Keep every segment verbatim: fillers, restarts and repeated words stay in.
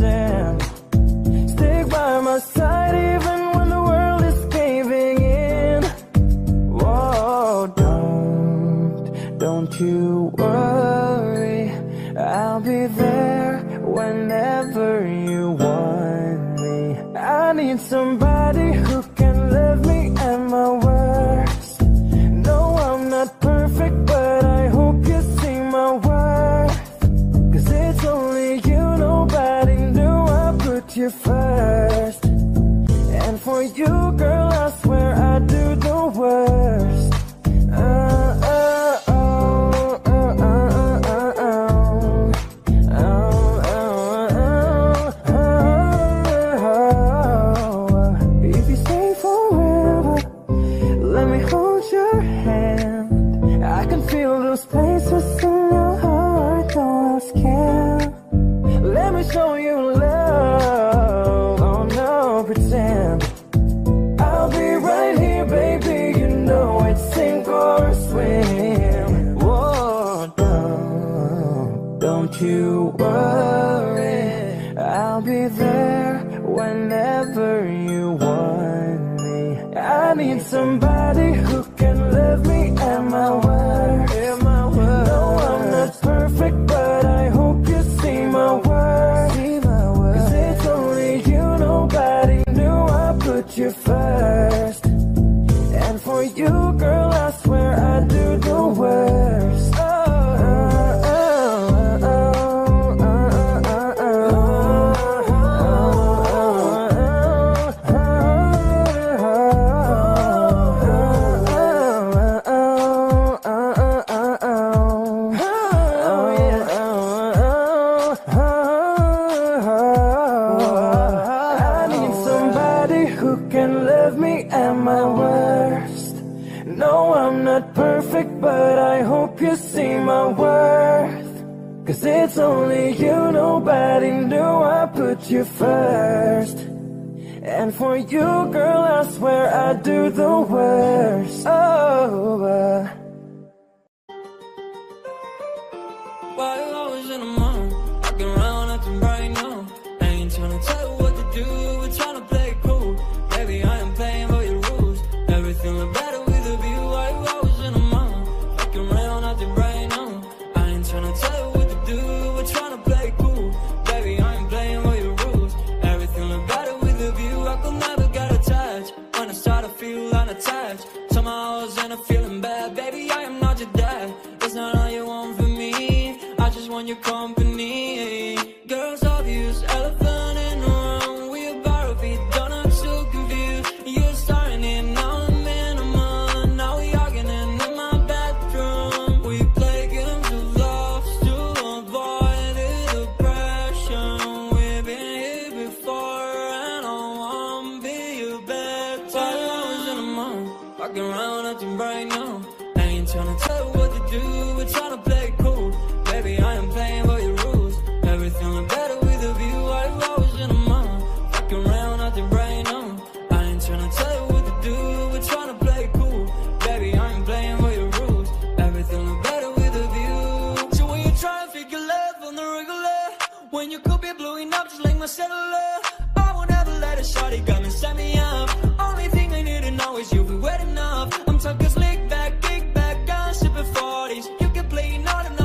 jam. Stick by my side even when the world is caving in. Whoa, don't, don't you worry, I'll be there whenever you want me. I need somebody who can love me at my worst. No, I'm not perfect, but I hope you see my worth. Cause it's only you, nobody knew I put you first. And for you, girl, I swear I do the worst. Uh, uh, oh, uh, uh, uh, uh, oh. Oh, oh, oh, oh, oh. If you stay forever, let me hold your hand. I can feel those places in your heart, don't ask him. Let me show you love, oh no, pretend. I'll be right here, baby, you know it's sink or swim. Whoa, don't, don't you worry, I'll be there whenever you want me. I need somebody who can love me at my worst. At my worst. No, I'm not perfect, but I hope you see my worth. See my worth. Cause it's only you, nobody knew I put you first. And for you, girl, I swear I do the worst. Oh, oh, oh, oh, oh, oh, I need somebody who can love me at my worst. No, I'm not perfect, but I hope you see my worth. Cause it's only you, nobody knew I put you first. And for you, girl, I swear I do the worst. Oh, uh. Why you always in the morning? Walking around acting right now. I ain't trying to tell you what to do. We're trying to play it cool. Baby, I am playing by your rules. Everything look better with a view. Why you always in the morning? Walking around acting right now. I ain't trying to tell you what to do. We're trying to play it cool. Baby, I am playing by your rules. Everything look better with a view. I could never get attached. When I start to feel unattached, somehow I was in a feeling bad. Baby, I am not your dad. It's not all you want for me. I just want your company. Girls, obvious, elephant in the room. We about to be done, I'm so confused. You're starting it, now I'm in a month. Now we arguing in my bedroom. We play games of love to avoid the depression. We've been here before and I wanna be your bed. Five hours in a month, fucking around acting right now. I ain't trying to tell you what to do, we're trying to play cool. Baby, I am playing by your rules. Everything look better with a view. Why you always in a mind? Fucking around out the brain, no. I ain't tryna tell you what to do. We're tryna play cool. Baby, I am playing by your rules. Everything look better with a view. So when you try and figure love on the regular, when you could be blowing up just like my cellular, I won't ever let a shorty come and set me up. Only thing I need to know is you'll be wet enough. I'm talking slick back, kick back, I'm sipping forties. You can play not enough.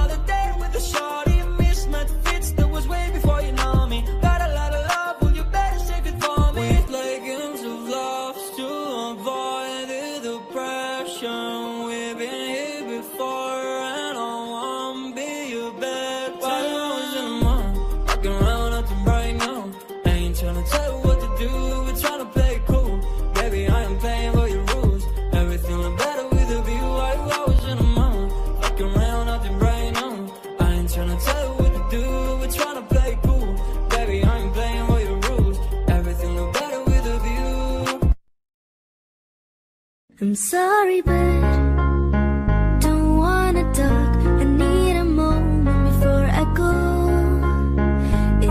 I'm sorry, but don't wanna talk. I need a moment before I go.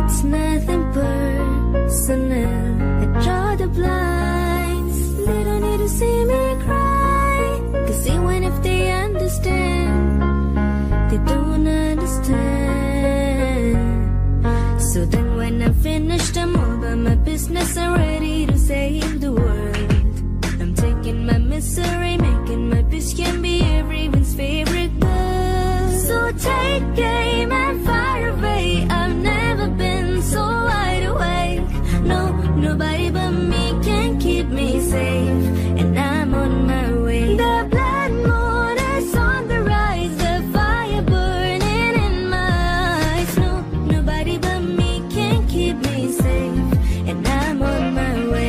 It's nothing personal. I draw the blinds. They don't need to see me cry. Cause even if they understand, they don't understand. So then when I feel helplessness, I'm ready to save the world. I'm taking my misery, making my peace can be everyone's favorite word. So take aim and fire away. I've never been so wide awake. No, nobody but me can keep me safe, and I'm on my way. The blood moon is on the rise, the fire burning in my eyes. No, nobody but me can keep me safe, and I'm on my way.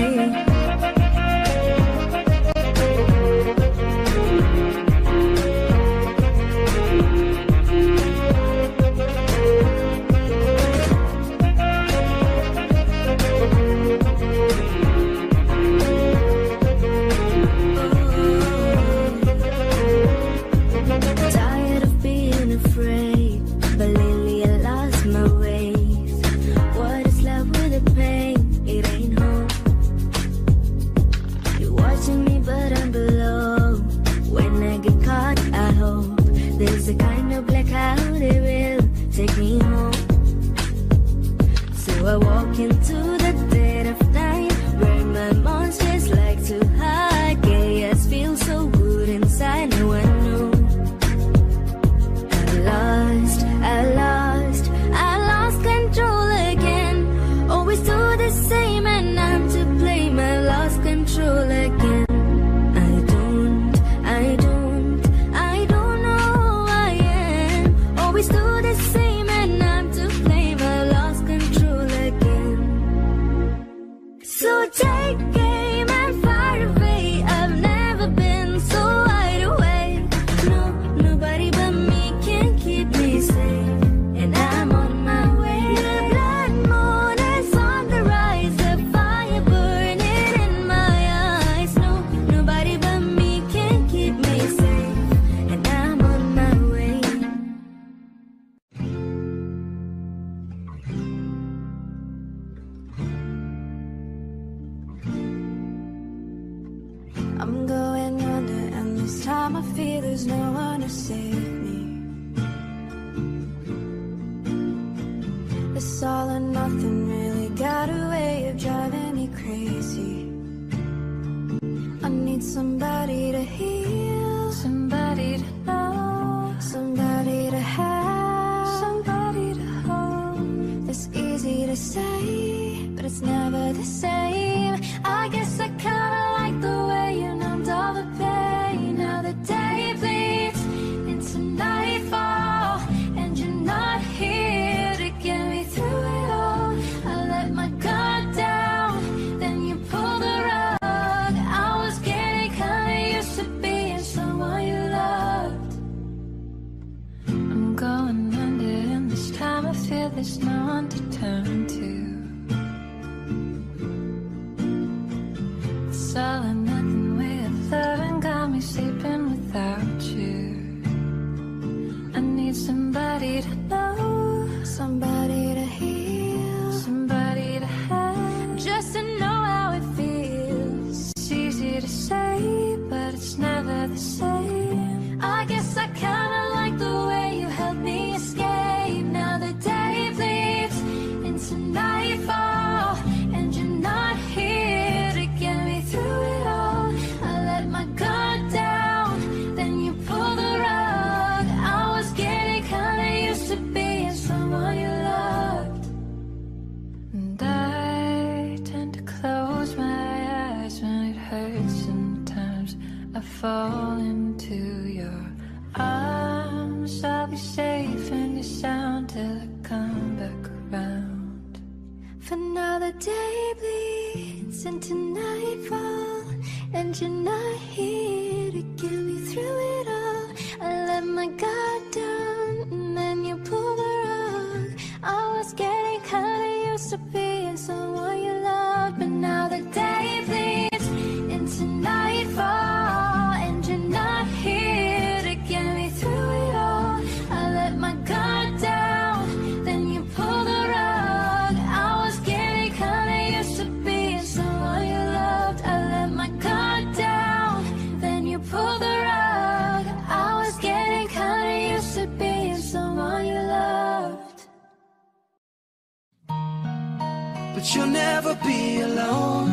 but you'll never be alone.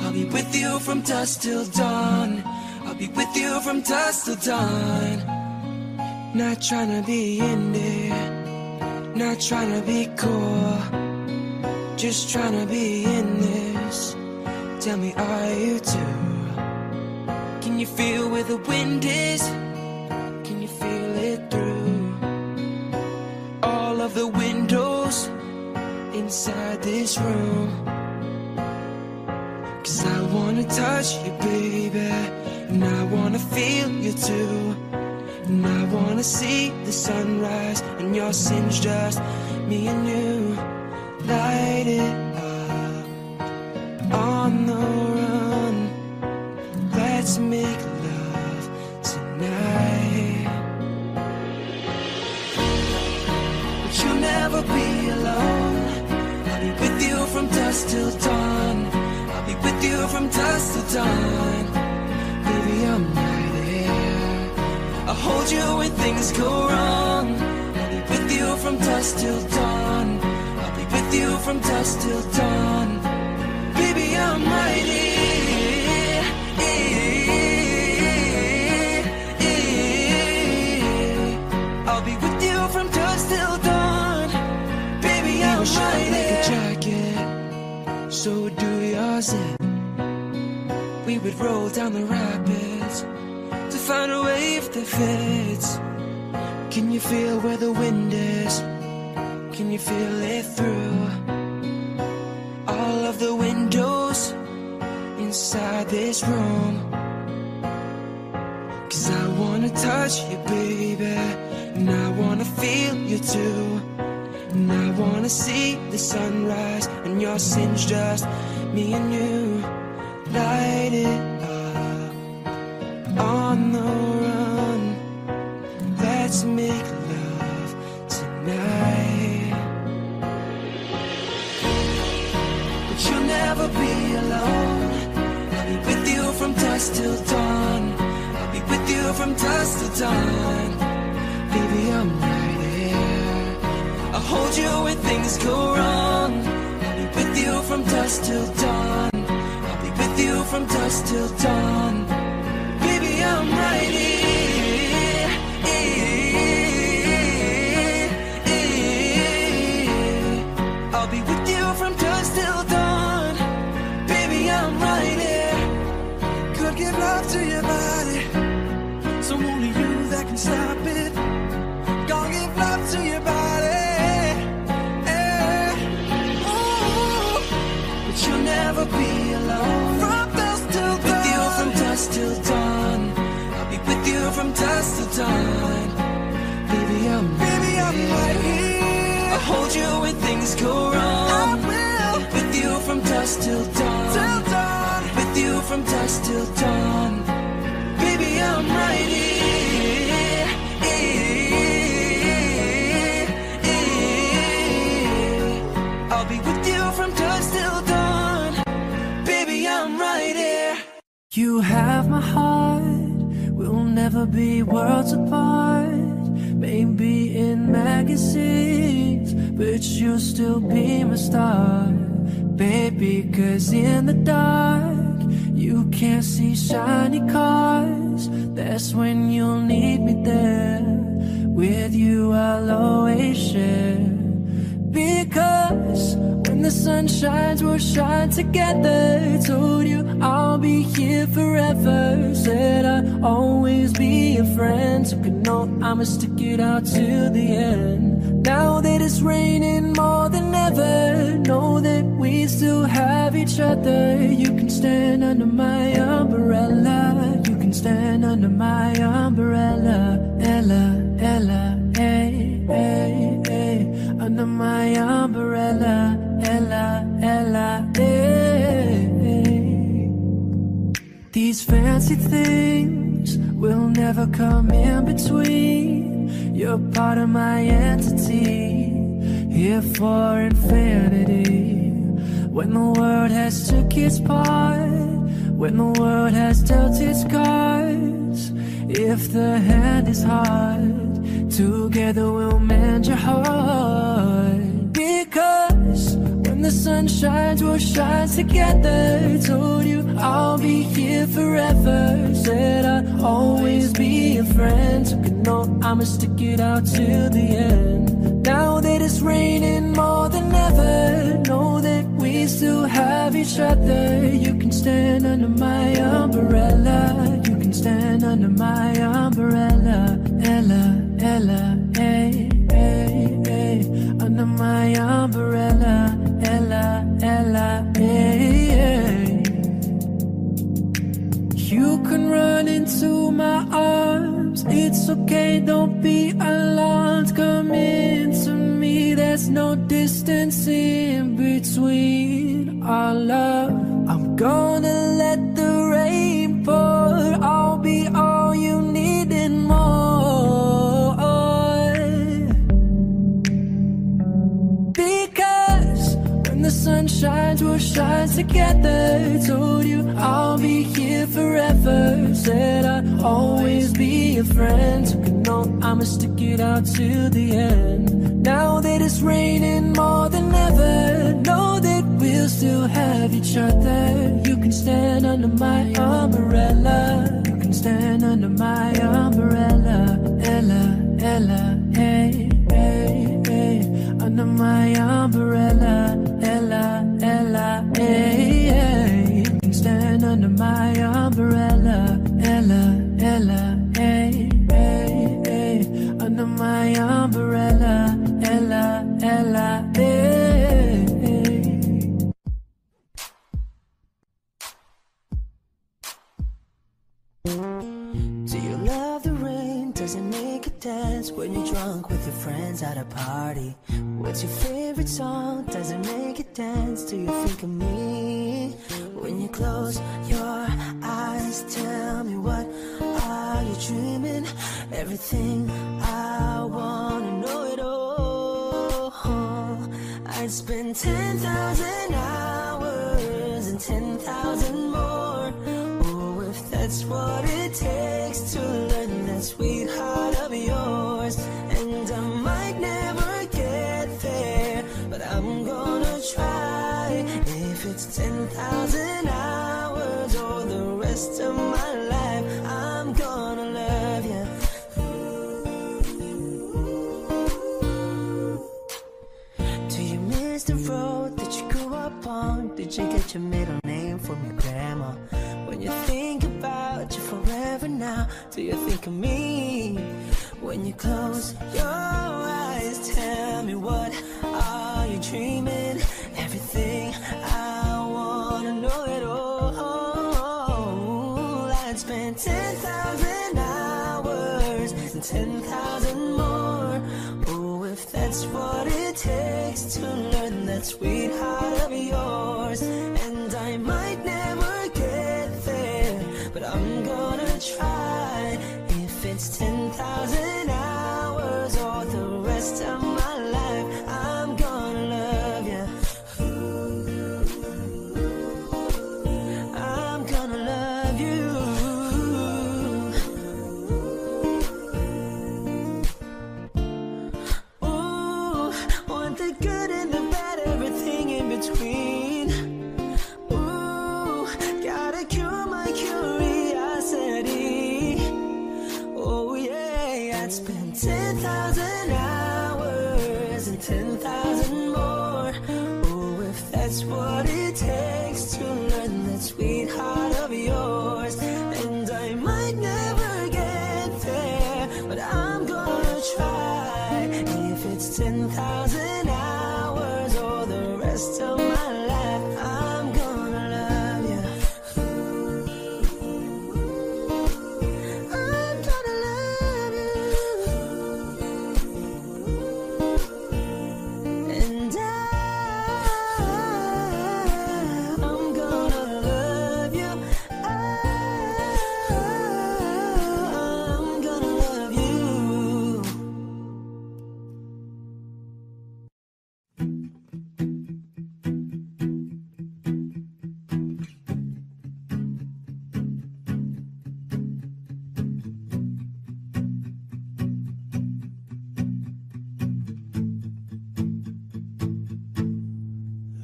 I'll be with you from dusk till dawn. I'll be with you from dusk till dawn. Not trying to be in there, not trying to be cool, just trying to be in this. Tell me, are you too? Can you feel where the wind is? Can you feel it through all of the windows inside this room? Cause I wanna touch you, baby, and I wanna feel you too, and I wanna see the sunrise and your sins, just me and you. Light it up on the run. Let's make love tonight. But you'll never be alone. I'll be with you from dusk till dawn. I'll be with you from dusk till dawn. Baby, I'm right here. I'll hold you when things go wrong. I'll be with you from dusk till dawn. I'll be with you from dusk till dawn. Baby, I'm right here. I'll be with you from dusk till dawn. Baby, I'm shining like a jacket, so do yours. It. We would roll down the rapids to find a wave that fits. Can you feel where the wind is? Can you feel it through all of the windows inside this room? Cause I wanna touch you, baby, and I wanna feel you too, and I wanna see the sunrise and your sins, just me and you. Light it up on the run. Let's make love tonight. But you'll never be alone. I'll be with you from dusk till dawn. I'll be with you from dusk till dawn. Baby, I'm right here. I'll hold you when things go wrong. I'll be with you from dusk till dawn. I'll be with you from dusk till dawn. Baby, I'm right here. I'll be with you from dusk till dawn. Baby, I'm right here. Could give love to your body, so only you that can stop it. To your body, yeah. Ooh. But you'll never be alone. From dusk till dawn, with you from dusk till dawn. I'll be with you from dusk till dawn. Baby, I'm baby, right I'm right here. I'll hold you when things go wrong. I will. I'll be with you from dusk till dawn. Till dawn, I'll be with you from dusk till dawn. Baby, I'm right here. I'll be with you from dusk till dawn. Baby, I'm right here. You have my heart. We'll never be worlds apart. Maybe in magazines, but you'll still be my star. Baby, cause in the dark, you can't see shiny cars. That's when you'll need me there. With you I'll always share. Because when the sun shines, we'll shine together. Told you I'll be here forever. Said I'll always be your friend. So you know I'ma stick it out to the end. Now that it's raining more than ever, know that we still have each other. You can stand under my umbrella. You can stand under my umbrella. Ella, Ella, hey, hey, hey. Under my umbrella, Ella, Ella, hey, hey. These fancy things will never come in between. You're part of my entity, here for infinity. When the world has took its part, when the world has dealt its cards, if the hand is hard, together we'll mend your heart. Because when the the sun shines, we'll shine together. Told you I'll be here forever. Said I'd always be a friend. Took a note, I'ma stick it out till the end. Now that it's raining more than ever, know that we still have each other. You can stand under my umbrella. You can stand under my umbrella. Ella, Ella, hey, hey, hey. Under my umbrella. Ella, Ella, hey, hey. You can run into my arms. It's okay, don't be alarmed. Come into me, there's no distance in between our love. I'm gonna let the rain pour. I'll be all you need and more. Because when the sun shines, we'll shine together. Told you I'll be here forever. Said I'd always be a friend. Took a note, I'ma stick it out till the end. Now that it's raining more than ever, know that we'll still have each other. You can stand under my umbrella. You can stand under my umbrella. Ella, Ella, hey, hey, hey. Under my umbrella. Ella, Ella, hey, hey. You can stand under my umbrella. Ella, Ella, hey, hey, hey. Under my umbrella. Ella, Ella, hey. Do you love the rain? Does it make you dance when you're drunk with your friends at a party? What's your favorite song? Does it make you dance? Do you think of me? When you close your eyes, tell me, what are you dreaming? Everything I wanna know it all. I'd spend ten thousand hours and ten thousand more. That's what it takes to learn that sweetheart of yours. And I might never get there, but I'm gonna try. If it's ten thousand hours or the rest of my life, I'm gonna love you. Do you miss the road that you grew up on? Did you get your middle name from your grandma? When you think about you forever now, do you think of me? When you close your eyes, tell me, what are you dreaming? Everything I wanna know it all. I'd spend ten thousand hours and ten thousand more. Oh, if that's what it takes to learn that sweetheart of yours. And I might never, but I'm gonna try. If it's ten thousand hours or the rest of my life, I'm gonna love you. I'm gonna love you. Ooh, want the good and the bad, everything in between.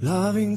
Loving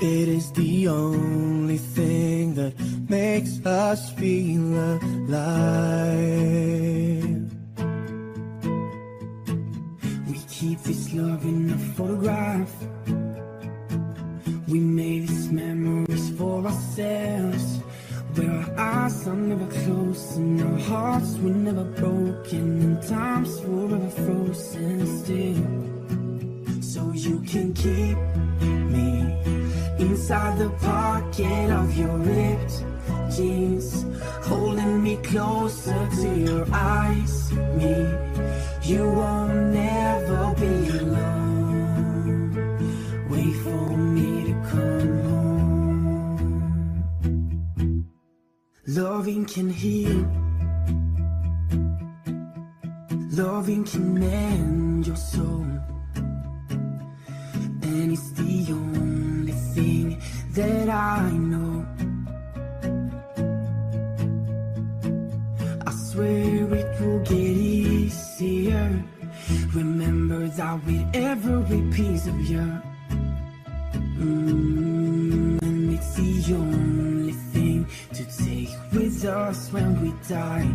It is the only thing that makes us feel alive. We keep this love in a photograph. We made these memories for ourselves, where our eyes are never closed and our hearts were never broken, and time's forever frozen still. So you can keep me inside the pocket of your ripped jeans, holding me closer to your eyes, me. You won't never be alone. Wait for me to come home. Loving can heal. Loving can mend your soul. And it's the only thing that I know. I swear it will get easier. Remember that with every piece of you, mm, and it's the only thing to take with us when we die.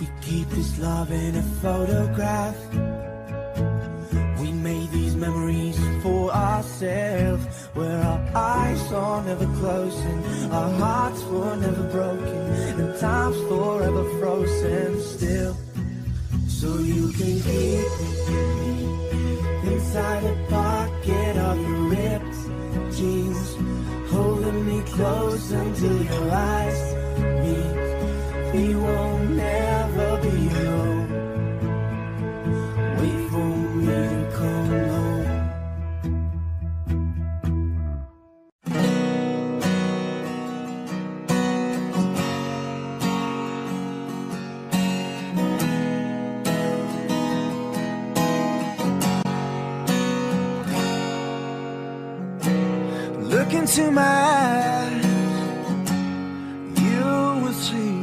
We keep this love in a photograph. We made these memories for ourselves, where our eyes are never closing, our hearts were never broken, and time's forever frozen still. So you can keep me inside the pocket of your ripped jeans, holding me close until your eyes meet. We won't never be alone. To my eyes, you will see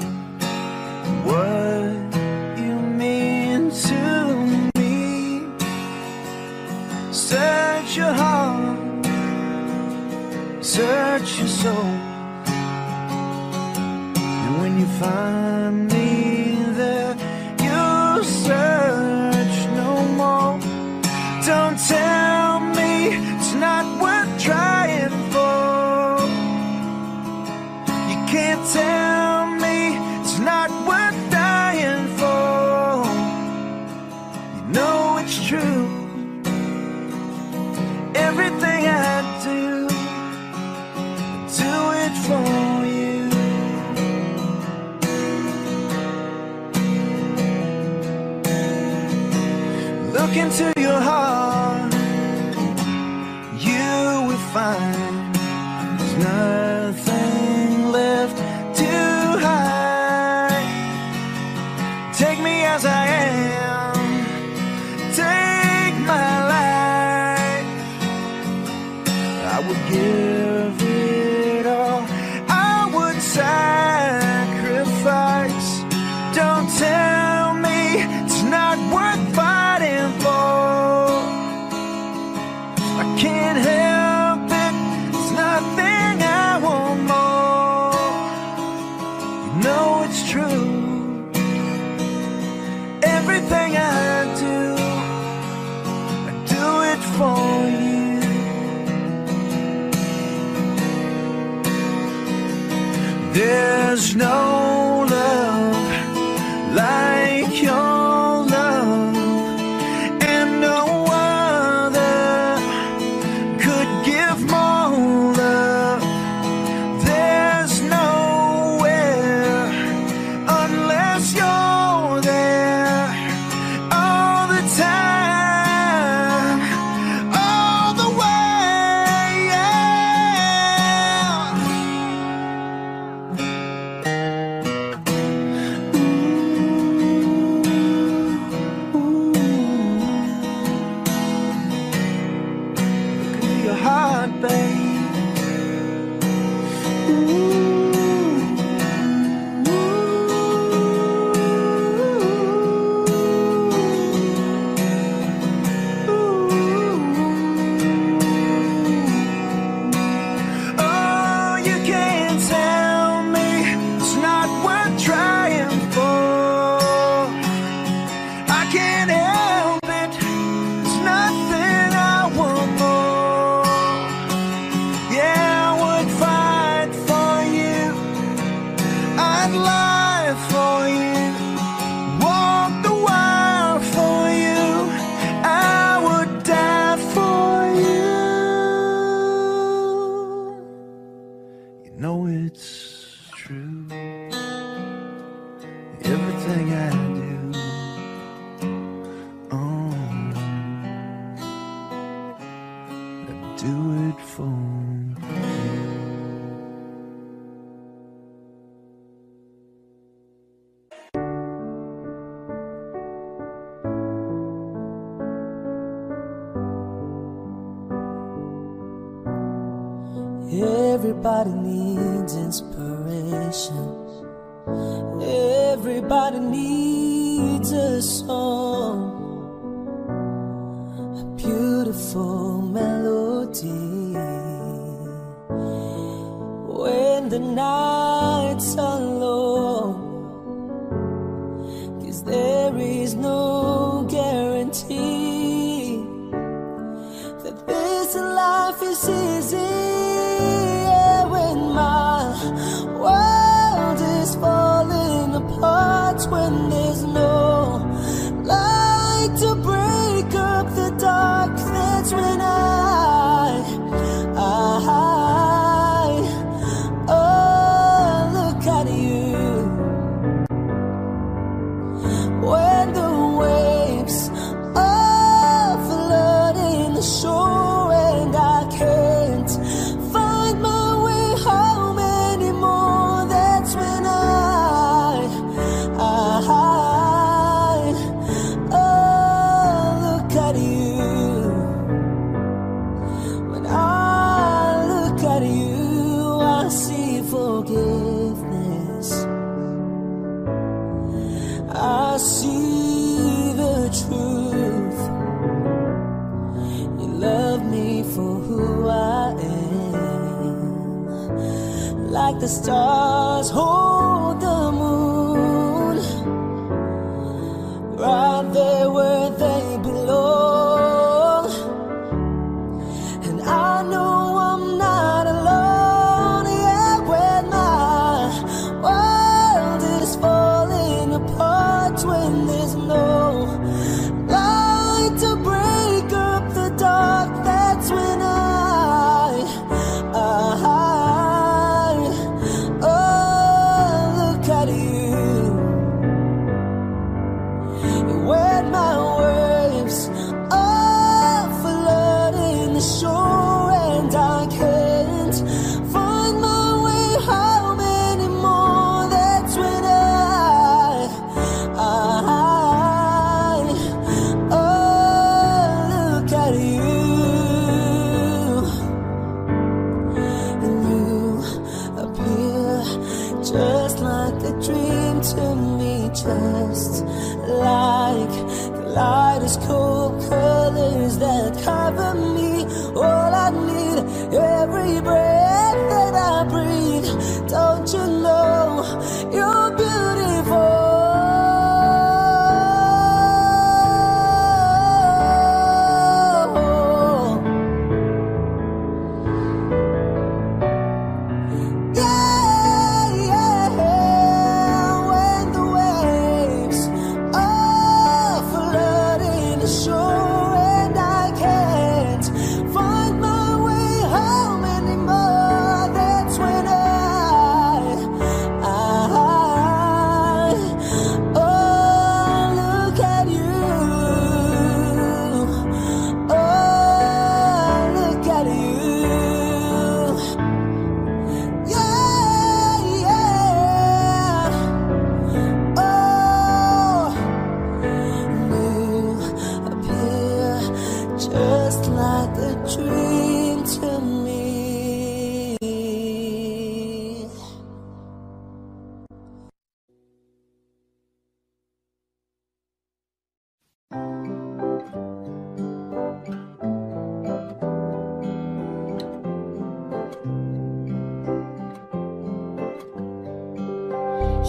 what you mean to me. Search your heart, search your soul, and when you find me there, you search no more. Don't tell me it's not worth trying. Can't tell me it's not worth dying for. You know it's true. Everything I do, I do it for you. Look into your heart, you will find there's nothing left to hide. Take me as I am, take my life. I would give it all, I would sacrifice. Don't tell me it's not worth fighting for. I can't help it, it's nothing I want more. No, it's true. Everything I do, I do it for you. everything I do. Oh, I do it for you. Everybody needs inspiration. Everybody needs a song, a beautiful melody. When the nights are long, 'cause there is no guarantee that this life is easy. When there's no light to break up the dark, that's when I, I, oh, look at you. When the waves are flooding the shore and I can't find my way home anymore, that's when I I, oh, look at you. When I look at you, I see forgiveness. I see the truth. You love me for who I am, like the stars hold the moon. Right there where they belong. And I know I'm not alone. Yeah, when my world is falling apart, when there's no light to break up the dark, that's when I, I, oh, look at you. When my waves are flooding the shore and I can't find my way home anymore, that's when I, I, oh, look at you. And you appear just like a dream to me, just like kaleidoscope colors that cover me. All I need, every breath that I breathe. Don't you know you're beautiful?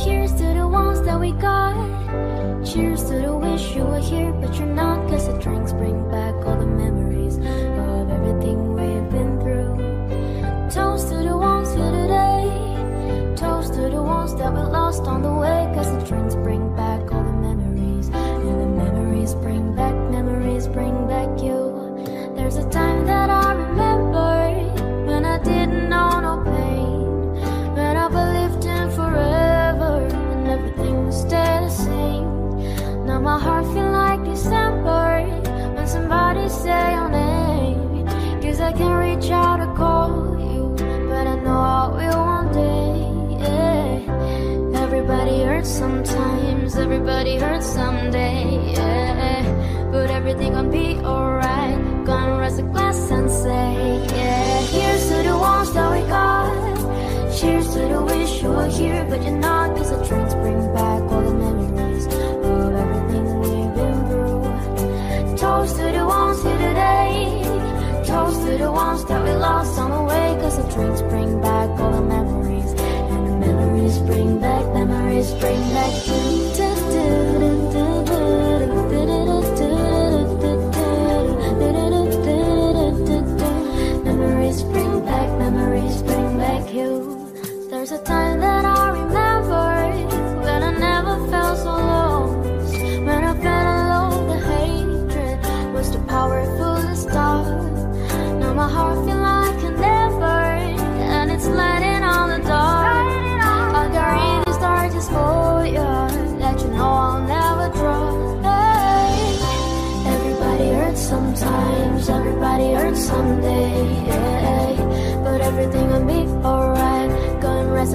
Cheers to the ones that we got. Cheers to the wish you were here, but you're not. 'Cause the drinks bring back all the memories of everything we've been through. Toast to the ones here today. Toast to the ones that we lost on the way. 'Cause the drinks bring back all the memories, and the memories bring back, memories bring back you. There's a time that I remember when I didn't know no pain, when I believed in forever and everything would stay the same. my heart feel like December when somebody say your name, cause I can reach out to call you, but I know I will one day, yeah. Everybody hurts sometimes, everybody hurts someday, yeah. But everything gon' be alright, gonna raise a glass and say, yeah. Here's to the ones that we got, cheers to the wish you were here, but you're not, cause the drinks bring back all the memories of everything we've been through. Toast to the ones here today, toast to the ones that we lost on the way, cause the drinks bring back all the memories, and the memories bring back, memories bring back you. Memories bring back, memories bring back you. There's a time that I remember when I never felt so lost, when I felt alone, the hatred was too powerful to stop. Now my heart feels like an ember, and it's lighting on the dark. I carry these stars just for you, that you know I'll never drop. Hey. Everybody hurts sometimes, everybody hurts someday, yeah. But everything will be alright, raise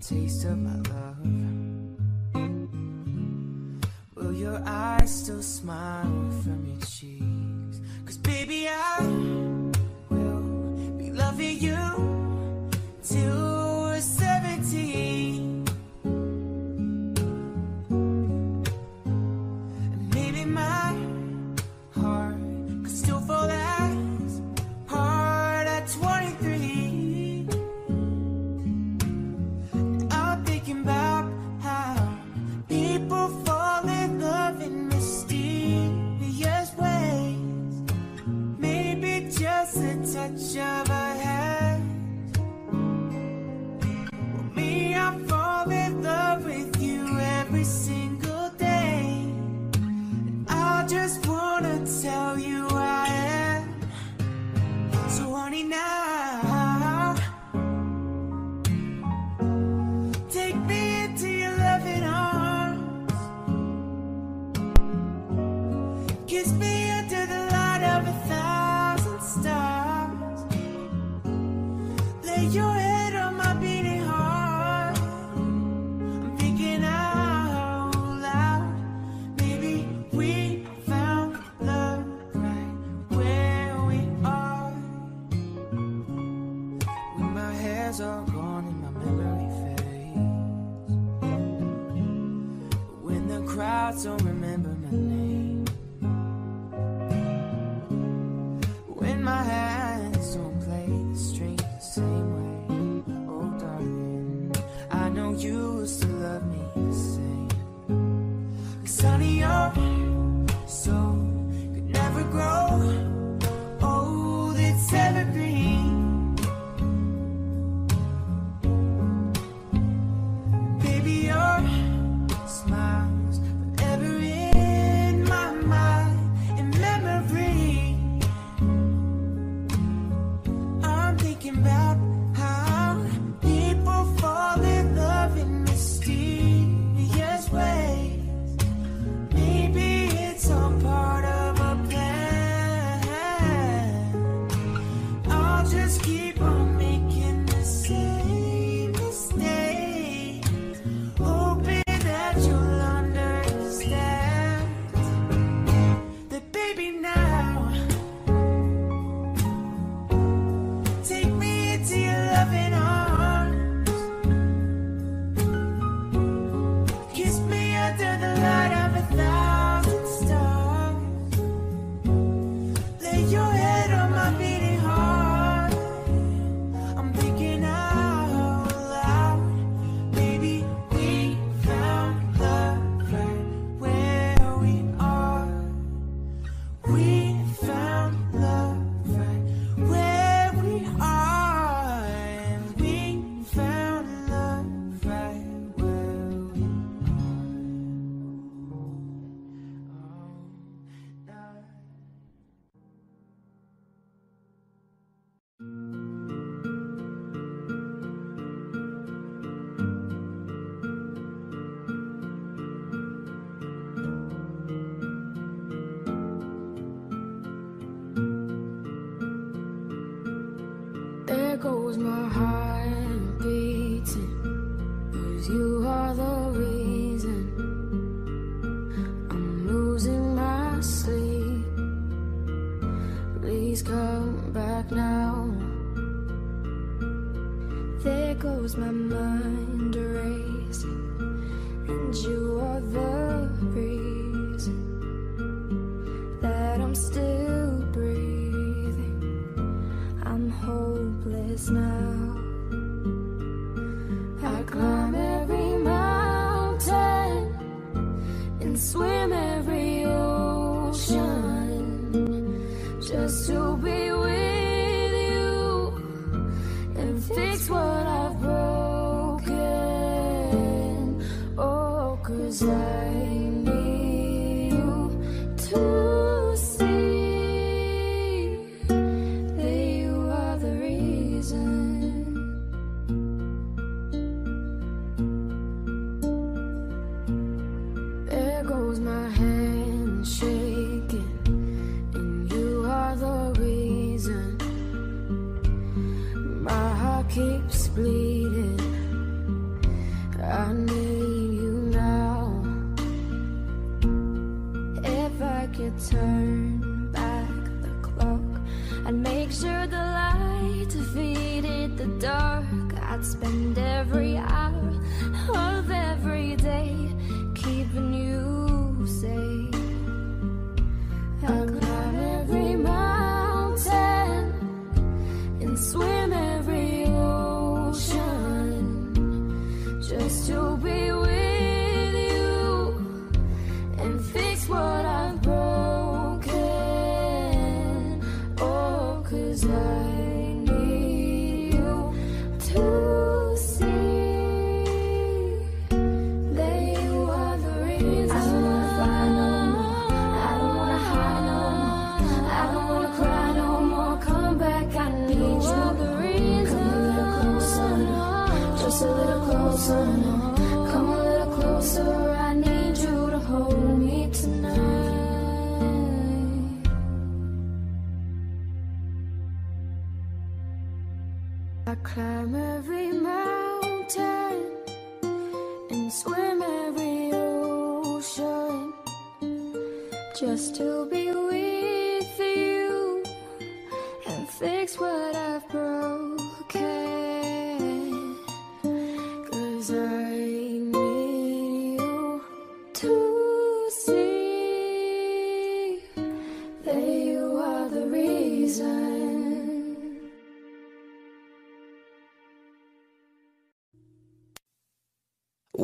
Taste of my love. Will your eyes still smile from your cheeks? Cause baby, I will be loving you till we're seventeen. And maybe my heart could still fall as hard at twenty-three. Touch of our hands. For me, I fall in love with you every single day. And I just wanna tell you I am. So honey, now take me into your loving arms. Kiss me under the light of a thousand stars. Your head on my beating heart. I'm thinking out loud. Maybe we found love right where we are. When my hair's all gone and my memory fades, when the crowds don't remember my name, when my hands don't play the strings the same way. You used to love me the same. Cause honey, your soul could never grow old, it's evergreen. Baby, your smile's forever in goes my mind racing, and you are the reason that I'm still breathing. I'm hopeless now. I climb every mountain and swim every ocean just to be with you. Fix what I've broken, oh, 'cause I need you to see that you are the reason. There goes my hand shaking, and you are the reason my heart keeps bleeding. I need you now. If I could turn back the clock, I'd make sure the light defeated the dark. I'd spend every hour of every day keeping you safe. I'd climb every mountain and swim just to be with you and fix what I've broken, oh, 'cause I need you to see that you are the reason. I don't wanna fly no more, I don't wanna hide no more, I don't wanna cry no more. Come back, I need you, you are the reason. Come a little closer, no. Just a little closer, no. Come a little closer, I need you to hold me tonight. I climb every mountain and swim every ocean just to be with you and fix what I've broken. I need you to see that you are the reason.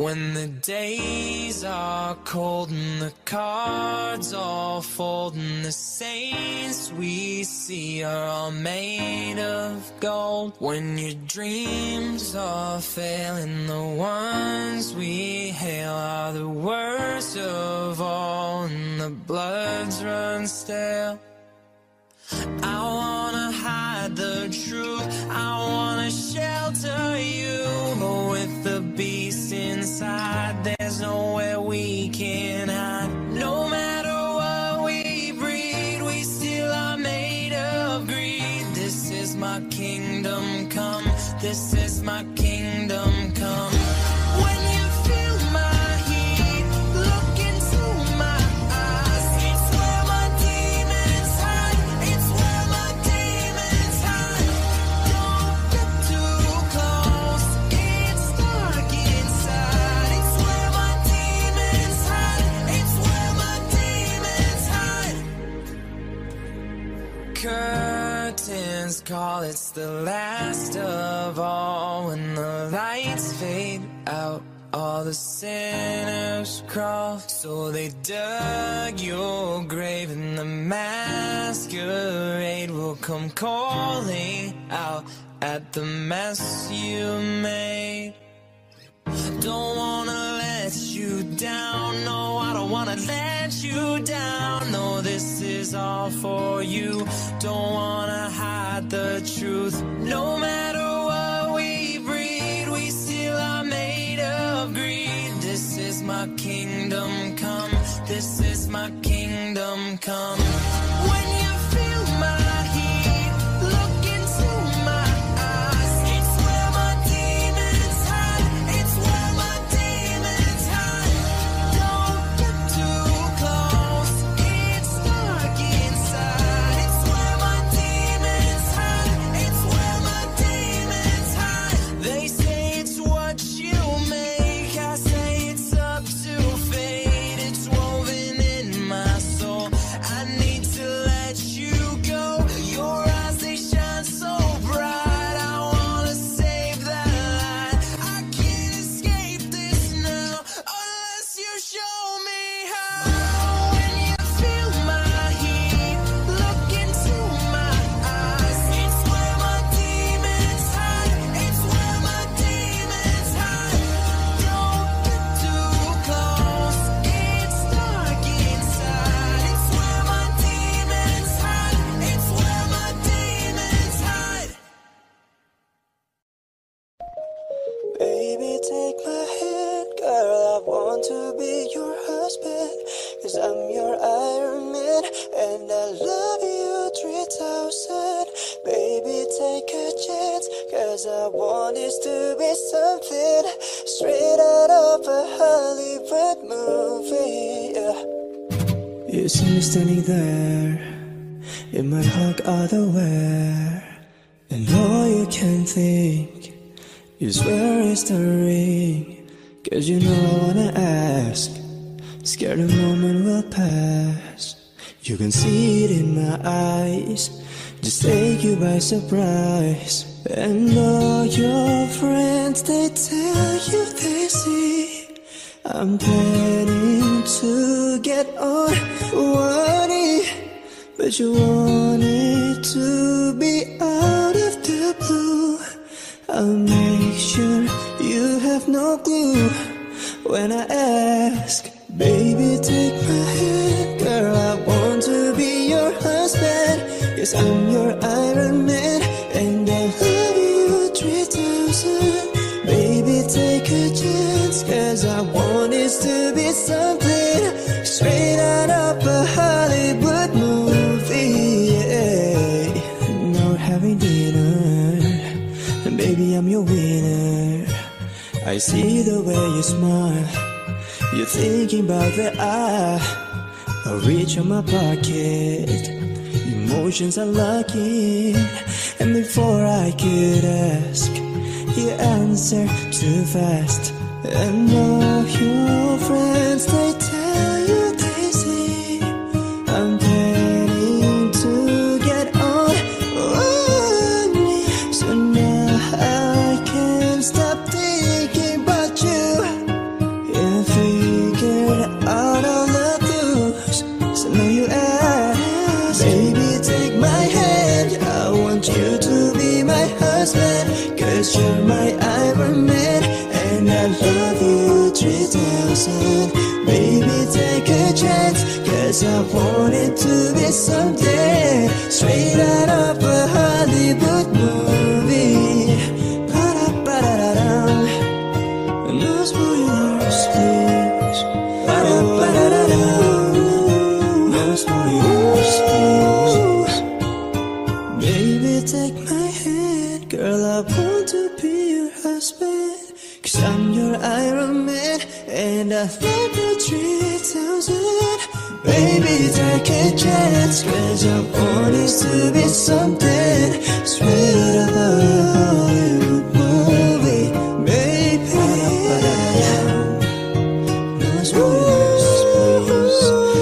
When the days are cold and the cards all fold and the saints we see are all made of gold, when your dreams are failing, the ones we hail are the worst of all, and the bloods run stale. I wanna hide the truth, I wanna shelter you, but with the beast inside, there's nowhere we can hide. No matter what we breed, we still are made of greed. This is my kingdom come, this is my kingdom come. When you feel my curtains call, it's the last of all. When the lights fade out, all the sinners crawl. So they dug your grave, and the masquerade will come calling out at the mess you made. Don't wanna let you down, no, I don't wanna let you down. No, this is all for you, don't wanna hide the truth. No matter what we breed, we still are made of greed. This is my kingdom come, this is my kingdom come. When you feel my heat, look into my eyes. It's where my demons hide, it's where my demons hide. Don't get too close, it's dark inside. It's where my demons hide, it's where my demons hide. They say your Iron Man, and I love you three thousand. Baby, take a chance, cause I want this to be something straight out of a Hollywood movie, yeah. You see me standing there in my hug otherwhere, and all you can think is where is the ring? Cause you know I wanna ask, scared the moment will pass. You can see it in my eyes, just take you by surprise. And all your friends, they tell you they see I'm planning to get on one knee, but you want it to be out of the blue. I'll make sure you have no clue when I ask. Baby, take my hand, girl, I want to be your husband. Yes, I'm your Iron Man, and I love you three thousand. Baby, take a chance, cause I want this to be something straight out of a Hollywood movie, yeah. And now we're having dinner, and baby, I'm your winner. I see the way you smile, you're thinking about the eye. I reach on my pocket, emotions are locking, and before I could ask, you answer too fast. And all your friends, they tell you they see I'm planning to get on one knee, so now I can't stop thinking about you. Cause you're my Iron Man, and I love you three thousand. Baby, take a chance, cause I want it to be someday straight out of a Hollywood movie. Ba-da-ba-da-da-da, and those for yours, please. Ba-da-ba-da-da-da, those for yours, please. Baby, take my hand, girl, I want to be your husband, cause I'm your Iron Man, and I love you three thousand. Baby, take a chance, cause I want this to be something straight out of a Hollywood movie, baby. That's what you're supposed to do.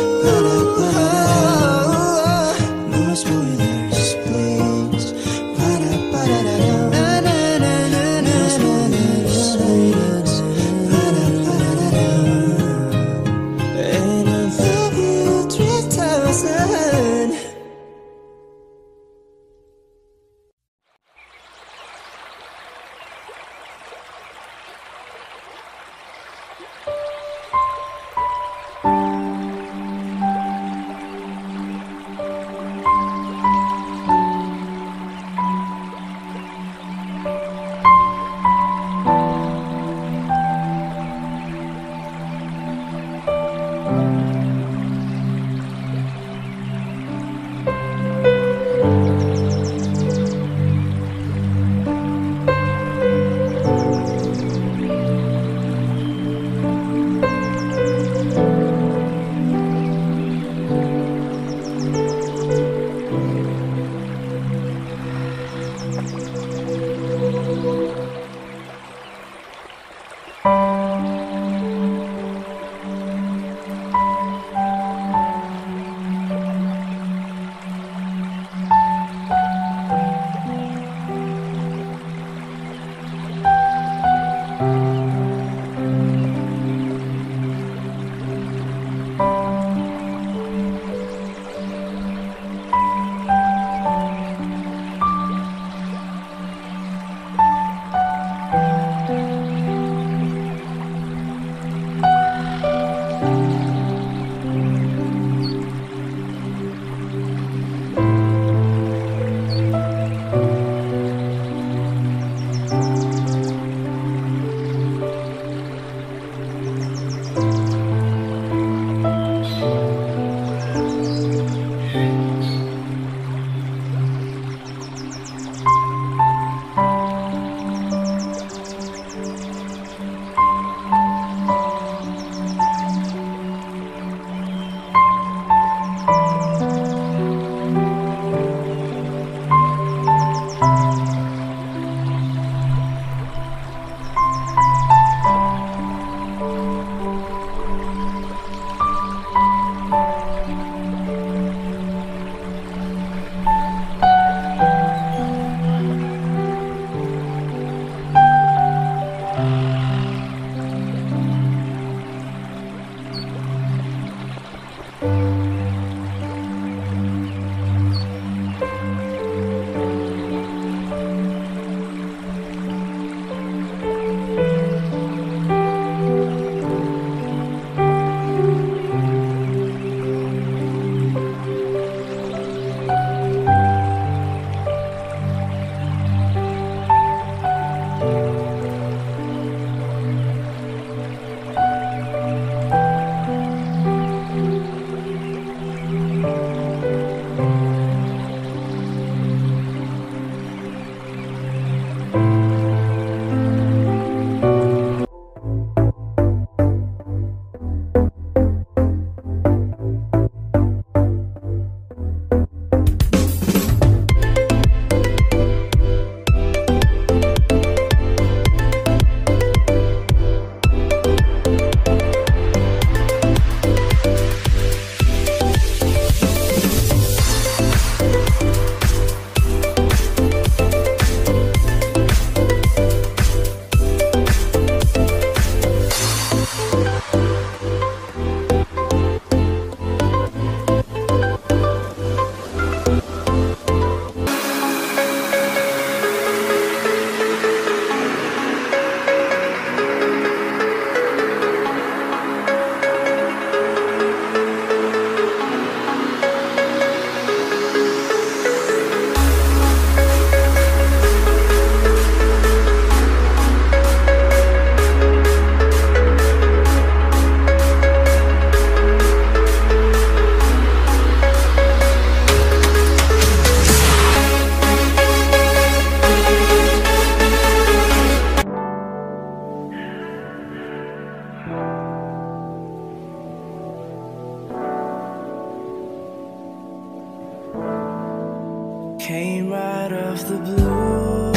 Came right off the blue,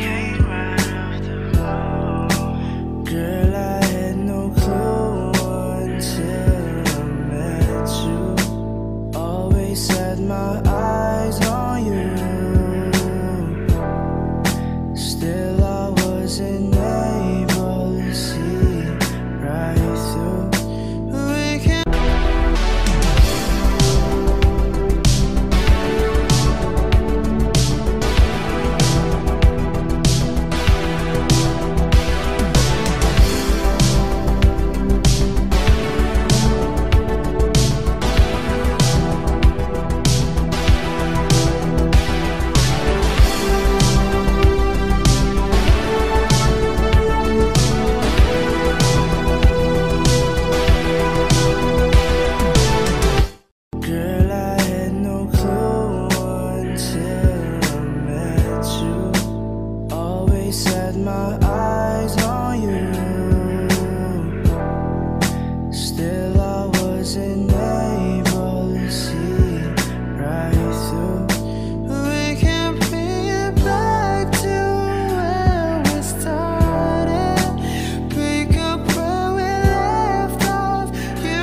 came right off the blue. Girl, I had no clue until I met you. Always had my eyes on you. Still I wasn't able to see right through. Set my eyes on you. Still I wasn't able to see right through. We can bring it back to where we started. Pick up where we left off. You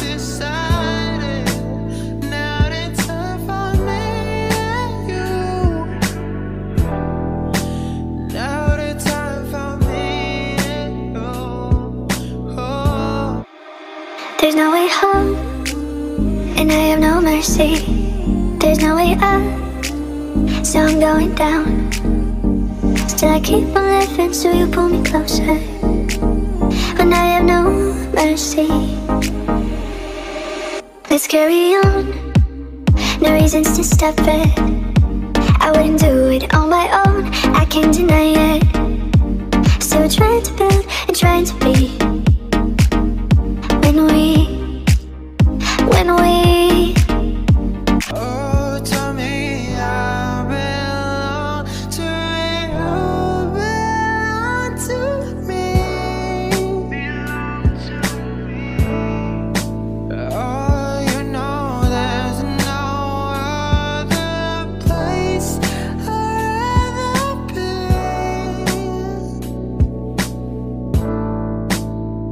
decided. Now it's time for me and you. Now there's no way home, and I have no mercy. There's no way up, so I'm going down. Still I keep on laughing, so you pull me closer. When I have no mercy, let's carry on. No reasons to stop it. I wouldn't do it on my own, I can't deny it. Still trying to build and trying to be. When we, when we oh, tell me I belong to you, belong to me, belong to me. Oh, you know there's no other place I'd rather be.